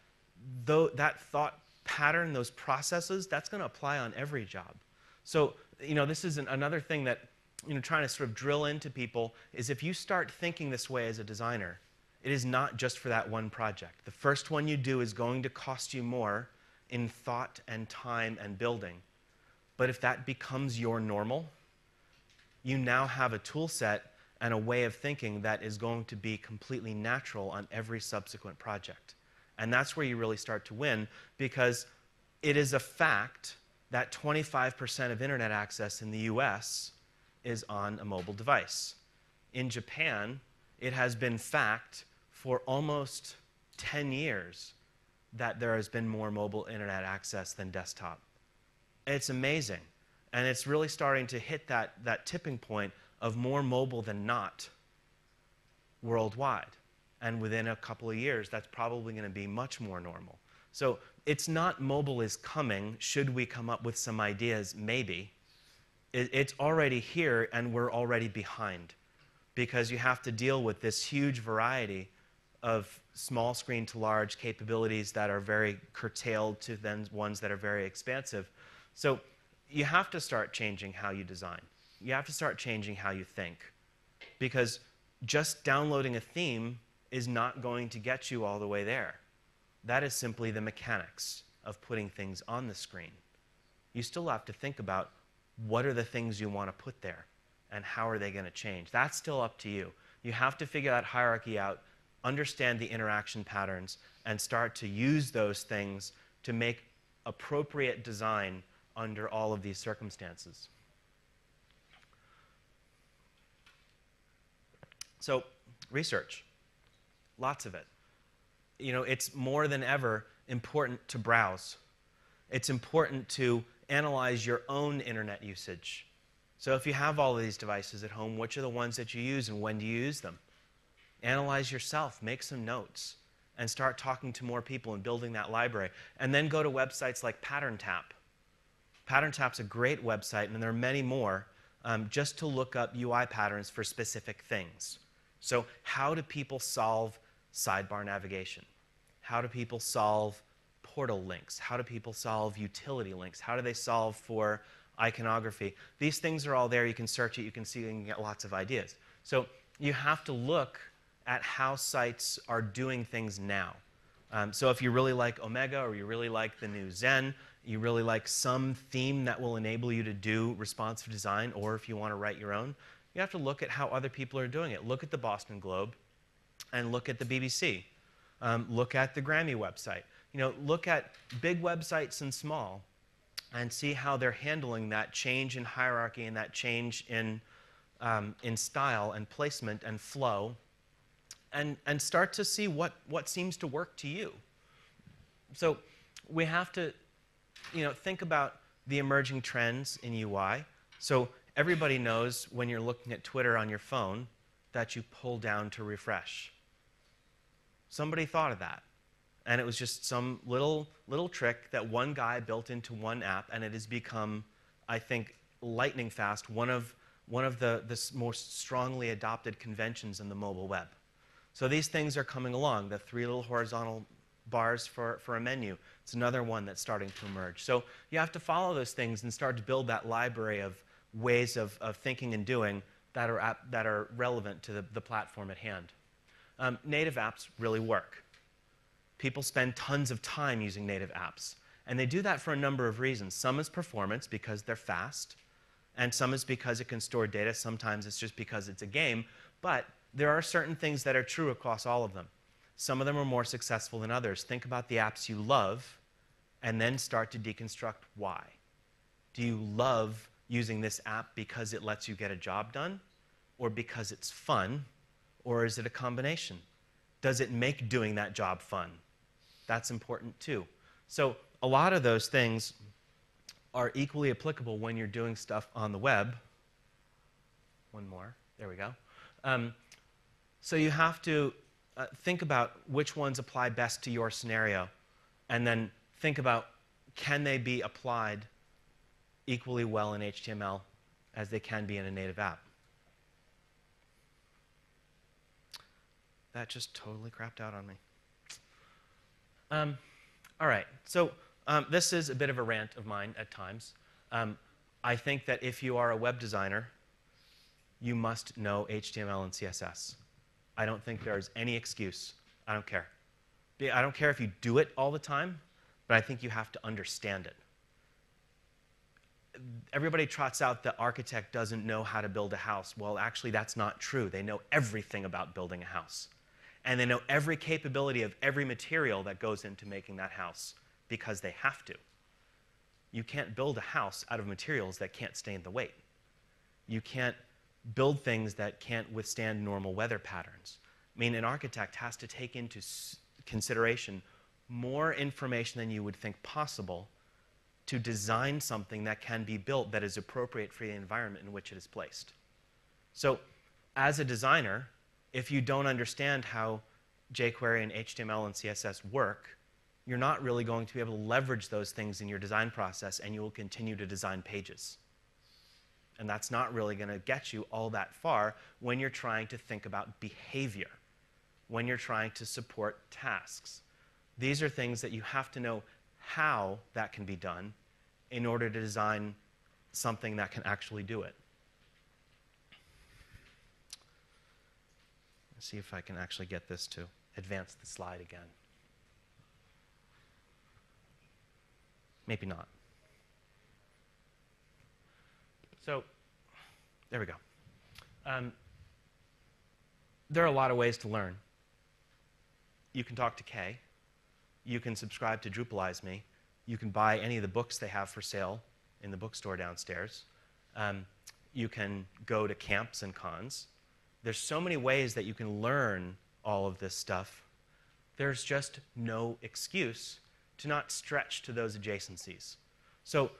though, that thought pattern, those processes, that's going to apply on every job. So, you know, this is an, another thing that, you know, trying to sort of drill into people is if you start thinking this way as a designer, it is not just for that one project. The first one you do is going to cost you more in thought and time and building. But if that becomes your normal, you now have a tool set and a way of thinking that is going to be completely natural on every subsequent project. And that's where you really start to win, because it is a fact that twenty-five percent of internet access in the U S is on a mobile device. In Japan, it has been fact for almost ten years that there has been more mobile internet access than desktop. It's amazing. And it's really starting to hit that, that tipping point of more mobile than not worldwide. And within a couple of years, that's probably going to be much more normal. So it's not mobile is coming. Should we come up with some ideas? Maybe. It's already here, and we're already behind, because you have to deal with this huge variety of small screen to large capabilities that are very curtailed to then ones that are very expansive. So you have to start changing how you design. You have to start changing how you think, because just downloading a theme is not going to get you all the way there. That is simply the mechanics of putting things on the screen. You still have to think about what are the things you want to put there and how are they going to change. That's still up to you. You have to figure that hierarchy out, understand the interaction patterns, and start to use those things to make appropriate design under all of these circumstances. So research, lots of it. You know, it's more than ever important to browse. It's important to analyze your own internet usage. So if you have all of these devices at home, which are the ones that you use and when do you use them? Analyze yourself, make some notes, and start talking to more people and building that library. And then go to websites like Pattern Tap. Pattern Tap's a great website, and there are many more, um, just to look up U I patterns for specific things. So how do people solve sidebar navigation? How do people solve portal links? How do people solve utility links? How do they solve for iconography? These things are all there. You can search it. You can see and get lots of ideas. So you have to look at how sites are doing things now. Um, so if you really like Omega, or you really like the new Zen, you really like some theme that will enable you to do responsive design, or if you want to write your own, you have to look at how other people are doing it. Look at the Boston Globe, and look at the B B C. Um, look at the Grammy website. You know, look at big websites and small, and see how they're handling that change in hierarchy and that change in, um, in style and placement and flow, and, and start to see what, what seems to work to you. So we have to, you know, think about the emerging trends in U I. So everybody knows when you're looking at Twitter on your phone that you pull down to refresh. Somebody thought of that. And it was just some little, little trick that one guy built into one app, and it has become, I think, lightning fast, one of, one of the, the most strongly adopted conventions in the mobile web. So these things are coming along. The three little horizontal bars for, for a menu, it's another one that's starting to emerge. So you have to follow those things and start to build that library of ways of, of thinking and doing that are, app, that are relevant to the, the platform at hand. Um, native apps really work. People spend tons of time using native apps. And they do that for a number of reasons. Some is performance, because they're fast. And some is because it can store data. Sometimes it's just because it's a game. But there are certain things that are true across all of them. Some of them are more successful than others. Think about the apps you love, and then start to deconstruct why. Do you love using this app because it lets you get a job done, or because it's fun, or is it a combination? Does it make doing that job fun? That's important too. So a lot of those things are equally applicable when you're doing stuff on the web. One more. There we go. Um, so you have to uh, think about which ones apply best to your scenario, and then think about, can they be applied equally well in H T M L as they can be in a native app? That just totally crapped out on me. Um, all right. So um, this is a bit of a rant of mine at times. Um, I think that if you are a web designer, you must know H T M L and C S S. I don't think there is any excuse. I don't care. I don't care if you do it all the time, but I think you have to understand it. Everybody trots out the architect doesn't know how to build a house. Well, actually, that's not true. They know everything about building a house. And they know every capability of every material that goes into making that house, because they have to. You can't build a house out of materials that can't stand the weight. You can't build things that can't withstand normal weather patterns. I mean, an architect has to take into consideration more information than you would think possible to design something that can be built that is appropriate for the environment in which it is placed. So as a designer, if you don't understand how jQuery and H T M L and C S S work, you're not really going to be able to leverage those things in your design process, and you will continue to design pages. And that's not really going to get you all that far when you're trying to think about behavior, when you're trying to support tasks. These are things that you have to know how that can be done in order to design something that can actually do it. Let's see if I can actually get this to advance the slide again. Maybe not. So there we go. Um, there are a lot of ways to learn. You can talk to Kay. You can subscribe to Drupalize Me. You can buy any of the books they have for sale in the bookstore downstairs. Um, you can go to camps and cons. There's so many ways that you can learn all of this stuff. There's just no excuse to not stretch to those adjacencies. So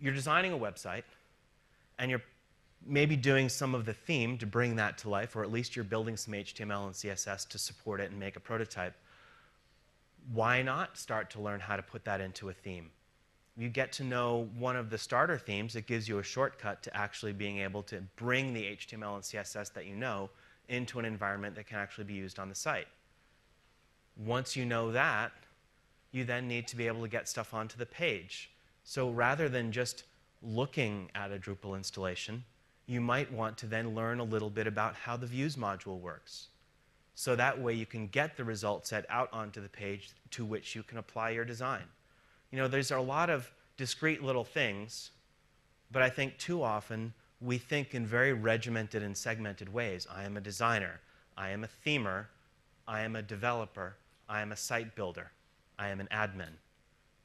you're designing a website, and you're maybe doing some of the theme to bring that to life, or at least you're building some H T M L and C S S to support it and make a prototype, why not start to learn how to put that into a theme? You get to know one of the starter themes, it gives you a shortcut to actually being able to bring the H T M L and C S S that you know into an environment that can actually be used on the site. Once you know that, you then need to be able to get stuff onto the page. So rather than just looking at a Drupal installation, you might want to then learn a little bit about how the views module works. So that way you can get the result set out onto the page to which you can apply your design. You know, there's a lot of discrete little things, but I think too often we think in very regimented and segmented ways. I am a designer, I am a themer, I am a developer, I am a site builder, I am an admin.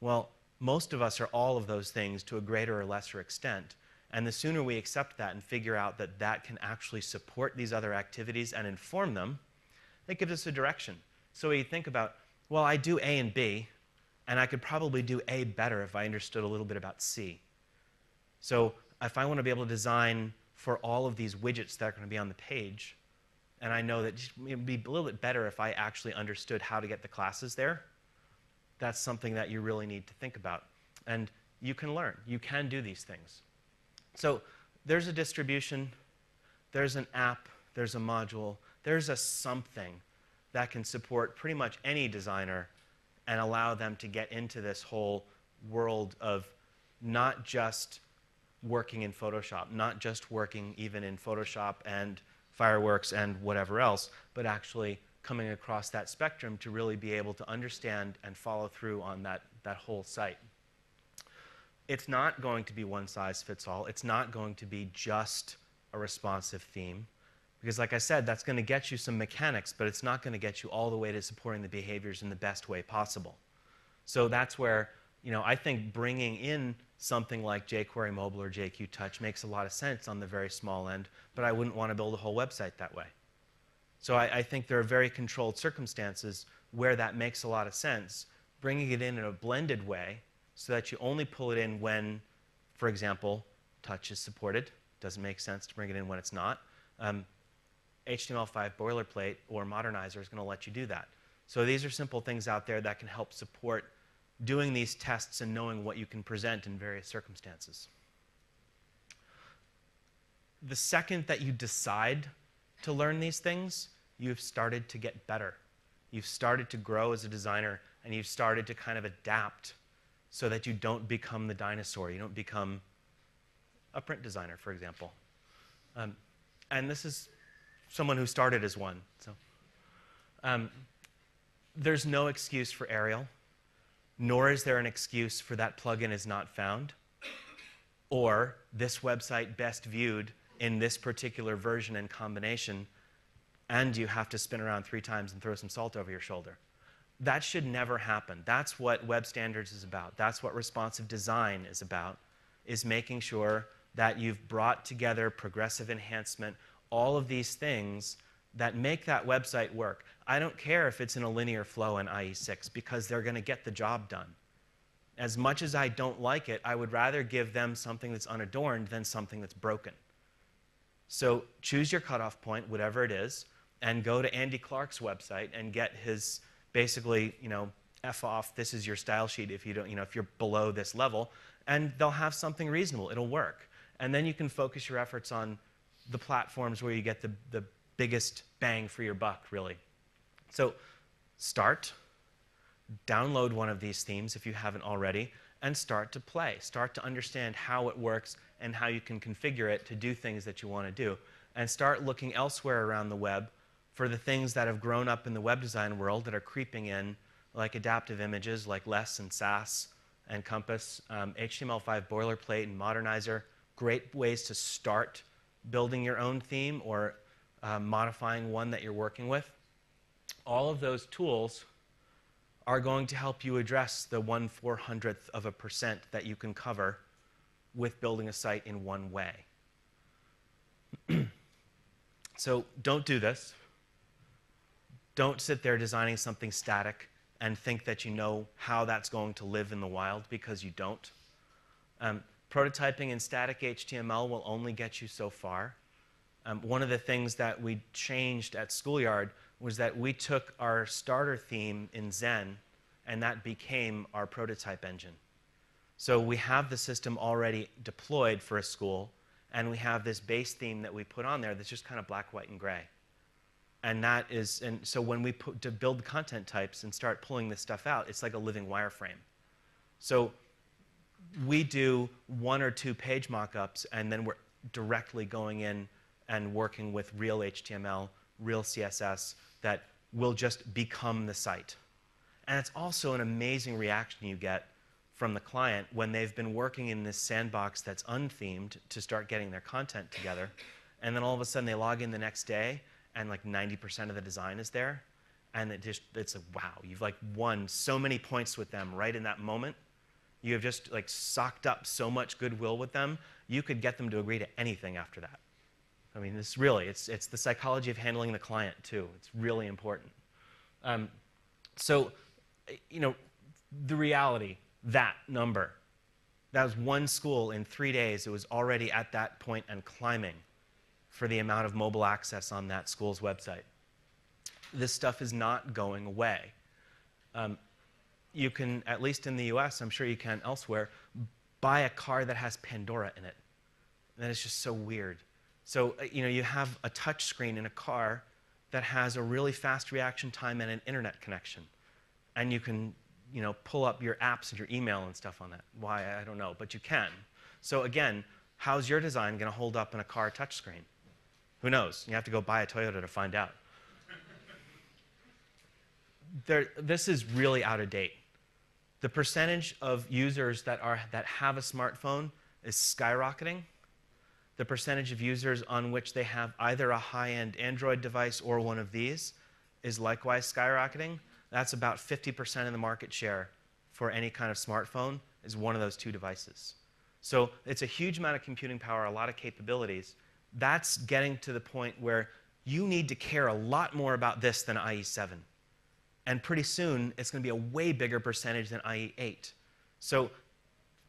Well, most of us are all of those things to a greater or lesser extent. And the sooner we accept that and figure out that that can actually support these other activities and inform them, it gives us a direction. So we think about, well, I do A and B, and I could probably do A better if I understood a little bit about C. So if I want to be able to design for all of these widgets that are going to be on the page, and I know that it would be a little bit better if I actually understood how to get the classes there, that's something that you really need to think about. And you can learn. You can do these things. So there's a distribution, there's an app, there's a module, there's a something that can support pretty much any designer and allow them to get into this whole world of not just working in Photoshop, not just working even in Photoshop and Fireworks and whatever else, but actually coming across that spectrum to really be able to understand and follow through on that, that whole site. It's not going to be one size fits all. It's not going to be just a responsive theme. Because like I said, that's going to get you some mechanics, but it's not going to get you all the way to supporting the behaviors in the best way possible. So that's where, you know, I think bringing in something like jQuery Mobile or JQTouch makes a lot of sense on the very small end, but I wouldn't want to build a whole website that way. So I, I think there are very controlled circumstances where that makes a lot of sense. Bringing it in in a blended way so that you only pull it in when, for example, touch is supported. Doesn't make sense to bring it in when it's not. Um, H T M L five boilerplate or Modernizr is going to let you do that. So these are simple things out there that can help support doing these tests and knowing what you can present in various circumstances. The second that you decide to learn these things, you've started to get better. You've started to grow as a designer, and you've started to kind of adapt so that you don't become the dinosaur. You don't become a print designer, for example. Um, and this is someone who started as one. So um, there's no excuse for Arial, nor is there an excuse for that plugin is not found, or this website best viewed in this particular version and combination, and you have to spin around three times and throw some salt over your shoulder. That should never happen. That's what web standards is about. That's what responsive design is about, is making sure that you've brought together progressive enhancement, all of these things that make that website work. I don't care if it's in a linear flow in I E six, because they're going to get the job done. As much as I don't like it, I would rather give them something that's unadorned than something that's broken. So choose your cutoff point, whatever it is, and go to Andy Clark's website and get his basically, you know, F off, this is your style sheet if you don't, you know, if you're below this level, and they'll have something reasonable. It'll work. And then you can focus your efforts on the platforms where you get the, the biggest bang for your buck, really. So start, download one of these themes if you haven't already, and start to play. Start to understand how it works and how you can configure it to do things that you want to do. And start looking elsewhere around the web for the things that have grown up in the web design world that are creeping in, like adaptive images, like Less and S A S and Compass, um, H T M L five boilerplate and Modernizr, great ways to start building your own theme or uh, modifying one that you're working with. All of those tools are going to help you address the one four hundredth of a percent that you can cover with building a site in one way. So don't do this. Don't sit there designing something static and think that you know how that's going to live in the wild, because you don't. Um, Prototyping in static H T M L will only get you so far. Um, one of the things that we changed at Schoolyard was that we took our starter theme in Zen, and that became our prototype engine. So we have the system already deployed for a school, and we have this base theme that we put on there that's just kind of black, white, and gray. And that is, and so when we put, to build content types and start pulling this stuff out, it's like a living wireframe. So we do one or two page mock-ups, and then we're directly going in and working with real H T M L, real C S S that will just become the site. And it's also an amazing reaction you get from the client when they've been working in this sandbox that's unthemed to start getting their content together, and then all of a sudden they log in the next day, and like ninety percent of the design is there, and it just, it's like, wow, you've like won so many points with them right in that moment. You have just like socked up so much goodwill with them, you could get them to agree to anything after that. I mean, this really, it's, it's the psychology of handling the client, too. It's really important. Um, so, you know, the reality, that number, that was one school in three days. It was already at that point and climbing for the amount of mobile access on that school's website. This stuff is not going away. Um, you can, at least in the U S, I'm sure you can elsewhere, buy a car that has Pandora in it. And that is just so weird. So, you know, you have a touch screen in a car that has a really fast reaction time and an internet connection. And you can, you know, pull up your apps and your email and stuff on that. Why, I don't know, but you can. So again, how's your design going to hold up in a car touch screen? Who knows? You have to go buy a Toyota to find out. There, this is really out of date. The percentage of users that, are, that have a smartphone is skyrocketing. The percentage of users on which they have either a high-end Android device or one of these is likewise skyrocketing. That's about fifty percent of the market share for any kind of smartphone is one of those two devices. So it's a huge amount of computing power, a lot of capabilities. That's getting to the point where you need to care a lot more about this than I E seven. And pretty soon, it's going to be a way bigger percentage than I E eight. So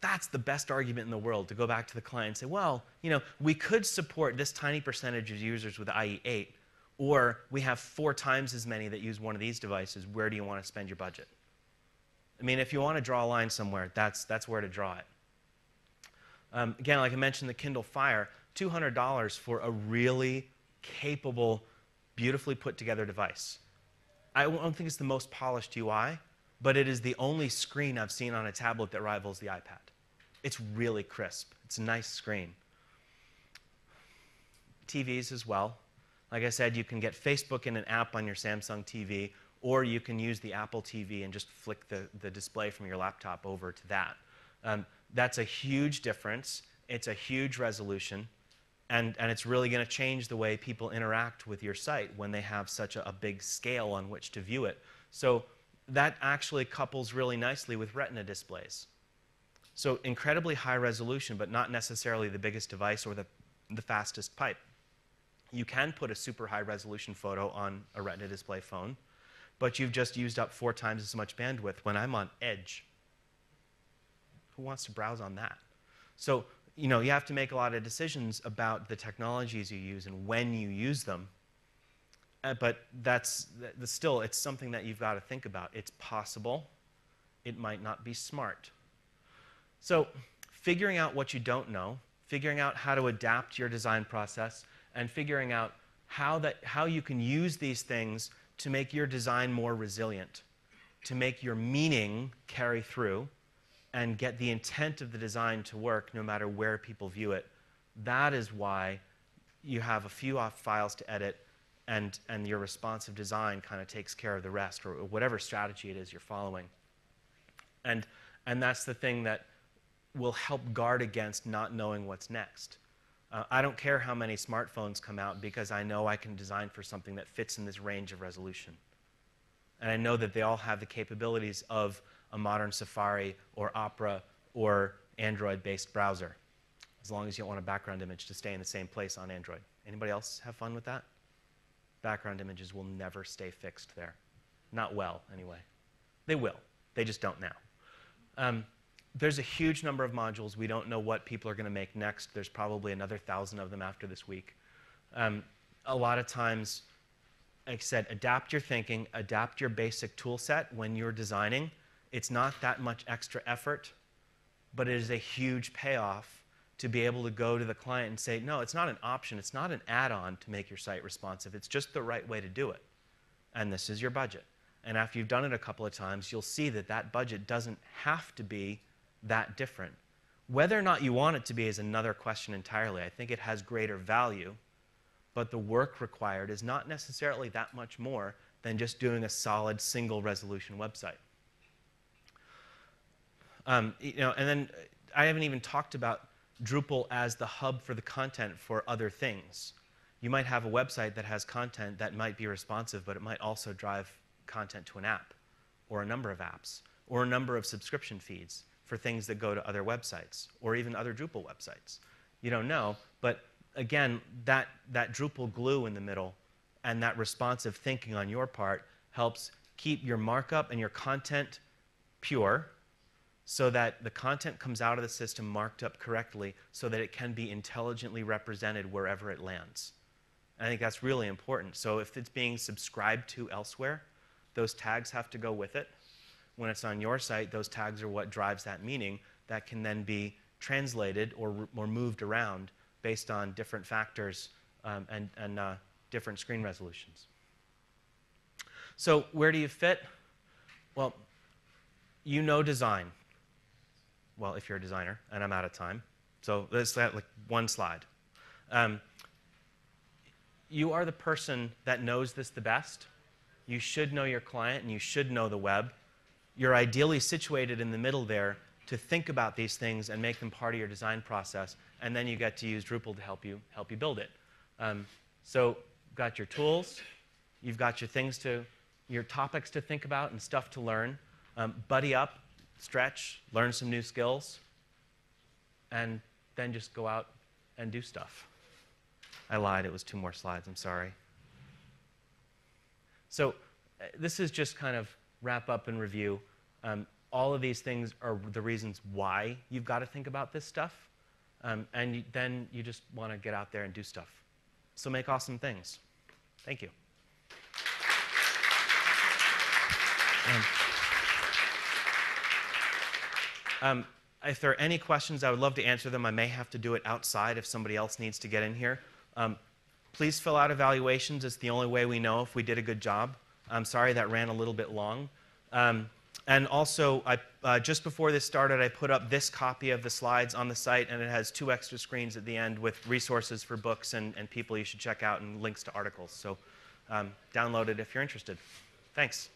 that's the best argument in the world, to go back to the client and say, well, you know, we could support this tiny percentage of users with I E eight, or we have four times as many that use one of these devices. Where do you want to spend your budget? I mean, if you want to draw a line somewhere, that's, that's where to draw it. Um, again, like I mentioned, the Kindle Fire, two hundred dollars for a really capable, beautifully put together device. I don't think it's the most polished U I, but it is the only screen I've seen on a tablet that rivals the iPad. It's really crisp. It's a nice screen. T Vs as well. Like I said, you can get Facebook in an app on your Samsung T V, or you can use the Apple T V and just flick the, the display from your laptop over to that. Um, that's a huge difference. It's a huge resolution. And, and it's really going to change the way people interact with your site when they have such a, a big scale on which to view it. So that actually couples really nicely with Retina displays. So incredibly high resolution, but not necessarily the biggest device or the, the fastest pipe. You can put a super high resolution photo on a Retina display phone, but you've just used up four times as much bandwidth when I'm on Edge. Who wants to browse on that? So, you know, you have to make a lot of decisions about the technologies you use and when you use them. Uh, but that's, that's still, it's something that you've got to think about. It's possible. It might not be smart. So figuring out what you don't know, figuring out how to adapt your design process, and figuring out how, that, how you can use these things to make your design more resilient, to make your meaning carry through, and get the intent of the design to work no matter where people view it. That is why you have a few off files to edit, and, and your responsive design kind of takes care of the rest, or whatever strategy it is you're following. And, and that's the thing that will help guard against not knowing what's next. Uh, I don't care how many smartphones come out, because I know I can design for something that fits in this range of resolution. And I know that they all have the capabilities of a modern Safari or Opera or Android-based browser, as long as you don't want a background image to stay in the same place on Android. Anybody else have fun with that? Background images will never stay fixed there. Not well, anyway. They will. They just don't now. Um, there's a huge number of modules. We don't know what people are going to make next. There's probably another thousand of them after this week. Um, a lot of times, like I said, adapt your thinking, adapt your basic tool set when you're designing. It's not that much extra effort, but it is a huge payoff to be able to go to the client and say, no, it's not an option. It's not an add-on to make your site responsive. It's just the right way to do it. And this is your budget. And after you've done it a couple of times, you'll see that that budget doesn't have to be that different. Whether or not you want it to be is another question entirely. I think it has greater value, but the work required is not necessarily that much more than just doing a solid single resolution website. Um, you know, and then I haven't even talked about Drupal as the hub for the content for other things. You might have a website that has content that might be responsive, but it might also drive content to an app or a number of apps or a number of subscription feeds for things that go to other websites or even other Drupal websites. You don't know, but again, that, that Drupal glue in the middle and that responsive thinking on your part helps keep your markup and your content pure so that the content comes out of the system marked up correctly so that it can be intelligently represented wherever it lands. And I think that's really important. So if it's being subscribed to elsewhere, those tags have to go with it. When it's on your site, those tags are what drives that meaning that can then be translated or, or moved around based on different factors um, and, and uh, different screen resolutions. So where do you fit? Well, you know design. Well, if you're a designer, and I'm out of time. So let's have like one slide. Um, you are the person that knows this the best. You should know your client, and you should know the web. You're ideally situated in the middle there to think about these things and make them part of your design process, and then you get to use Drupal to help you, help you build it. Um, so you've got your tools, you've got your things to, your topics to think about and stuff to learn. Um, buddy up, stretch, learn some new skills, and then just go out and do stuff. I lied, it was two more slides, I'm sorry. So uh, this is just kind of wrap up and review. Um, all of these things are the reasons why you've got to think about this stuff. Um, and you, then you just want to get out there and do stuff. So make awesome things. Thank you. Um, um, if there are any questions, I would love to answer them. I may have to do it outside if somebody else needs to get in here. Um, Please fill out evaluations. It's the only way we know if we did a good job. I'm sorry that ran a little bit long. Um, and also, I, uh, just before this started, I put up this copy of the slides on the site, and it has two extra screens at the end with resources for books and, and people you should check out and links to articles. So um, download it if you're interested. Thanks.